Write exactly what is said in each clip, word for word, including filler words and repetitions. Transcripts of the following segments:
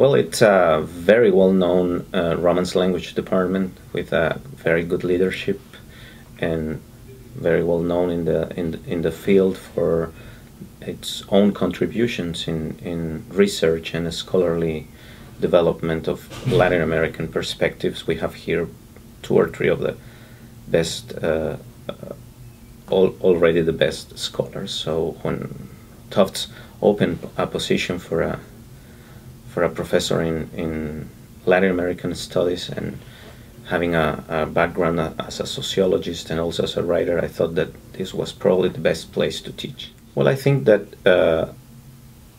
Well, it's a very well-known uh, Romance language department with a very good leadership, and very well-known in the in the, in the field for its own contributions in, in research and scholarly development of Latin American perspectives. We have here two or three of the best, uh, uh, all, already the best scholars. So when Tufts opened a position for a for a professor in, in Latin American studies, and having a, a background as a sociologist and also as a writer, I thought that this was probably the best place to teach. Well, I think that uh,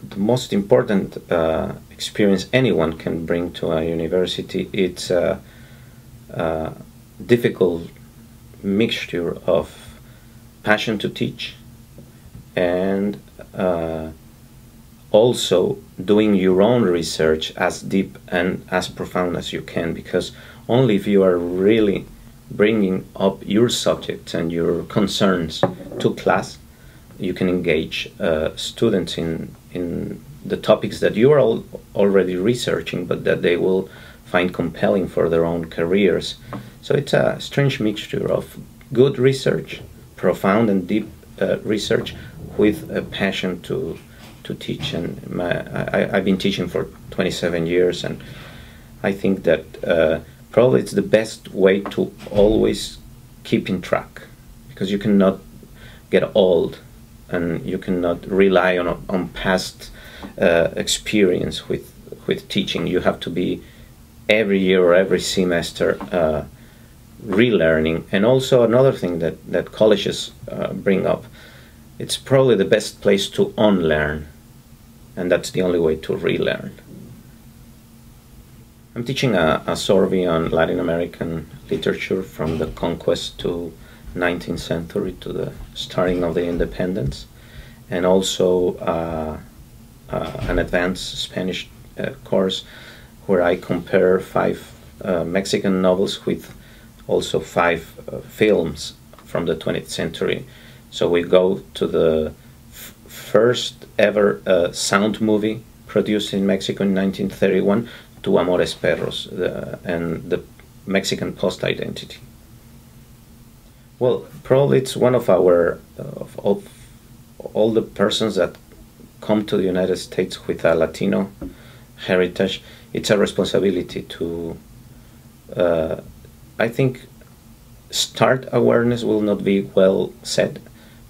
the most important uh, experience anyone can bring to a university, it's a, a difficult mixture of passion to teach and uh, also doing your own research as deep and as profound as you can, because only if you are really bringing up your subject and your concerns to class, you can engage uh, students in, in the topics that you are al already researching, but that they will find compelling for their own careers. So it's a strange mixture of good research, profound and deep uh, research, with a passion to to teach. And my, I, I've been teaching for twenty-seven years, and I think that uh, probably it's the best way to always keep in track, because you cannot get old and you cannot rely on, on past uh, experience with, with teaching. You have to be every year or every semester uh, relearning. And also another thing that, that colleges uh, bring up, it's probably the best place to unlearn, and that's the only way to relearn. I'm teaching a, a survey on Latin American literature from the conquest to nineteenth century to the starting of the independence, and also uh, uh, an advanced Spanish uh, course where I compare five uh, Mexican novels with also five uh, films from the twentieth century. So we go to the f first ever uh, sound movie produced in Mexico in nineteen thirty-one, to Amores Perros, the, and the Mexican post-identity. Well, probably it's one of our, uh, of all, all the persons that come to the United States with a Latino heritage, it's a responsibility to, uh, I think, start awareness will not be well said,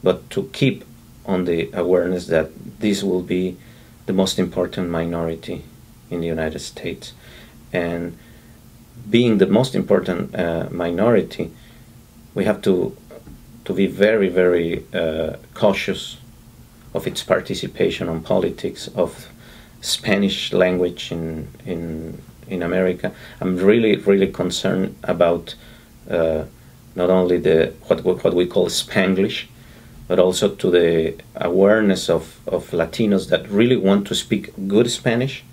but to keep on the awareness that this will be the most important minority in the United States. And being the most important uh, minority, we have to to be very, very uh, cautious of its participation on politics, of Spanish language in in in America. I'm really, really concerned about uh, not only the what what we call Spanglish, but also to the awareness of of Latinos that really want to speak good Spanish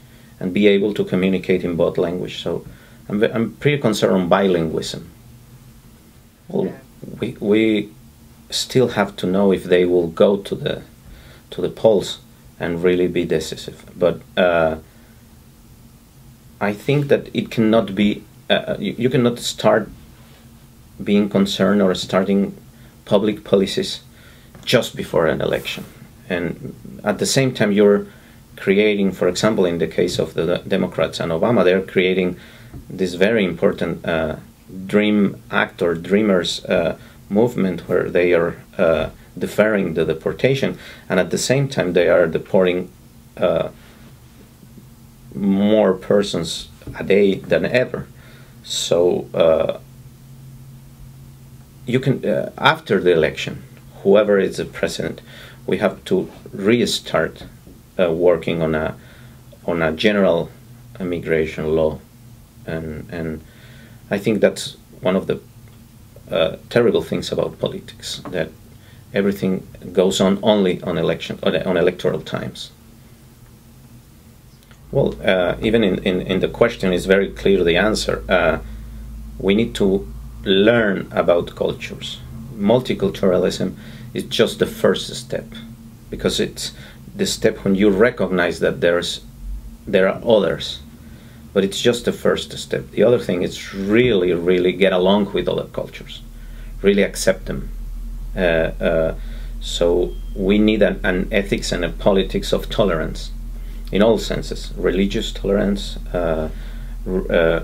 and be able to communicate in both languages. So I'm I'm pretty concerned on bilingualism. Well, we we still have to know if they will go to the to the polls and really be decisive. But uh, I think that it cannot be uh, you, you cannot start being concerned or starting public policies just before an election, and at the same time you're creating, for example, in the case of the Democrats and Obama, they're creating this very important uh, Dream Act or Dreamers uh, movement, where they are uh, deferring the deportation, and at the same time they are deporting uh, more persons a day than ever. So uh, you can, uh, after the election, whoever is the president, we have to restart Uh, working on a on a general immigration law, and and I think that's one of the uh, terrible things about politics, that everything goes on only on election on, on electoral times. Well, uh, even in, in in the question is very clear the answer. Uh, we need to learn about cultures. Multiculturalism is just the first step, because it's the step when you recognize that there's there are others But it's just the first step. The other thing is really, really get along with other cultures, really accept them. Uh, uh, so we need an, an ethics and a politics of tolerance in all senses, religious tolerance, uh, r uh,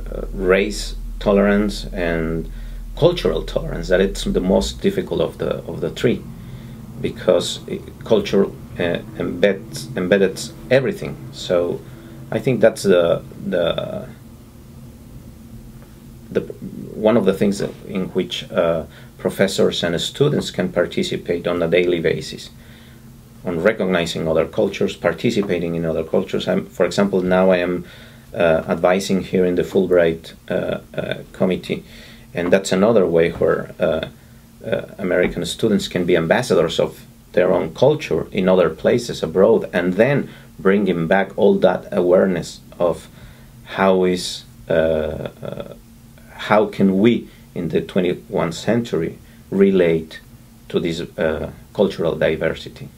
race tolerance, and cultural tolerance. That it's the most difficult of the of the three, because it, culture uh, embeds embeds everything. So I think that's the the the one of the things that, in which uh, professors and students can participate on a daily basis, on recognizing other cultures, participating in other cultures. I'm, for example, now I am uh, advising here in the Fulbright uh, uh, committee, and that's another way where uh, uh, American students can be ambassadors of their own culture in other places abroad, and then bringing back all that awareness of how is uh, uh, how can we in the twenty-first century relate to this uh, cultural diversity.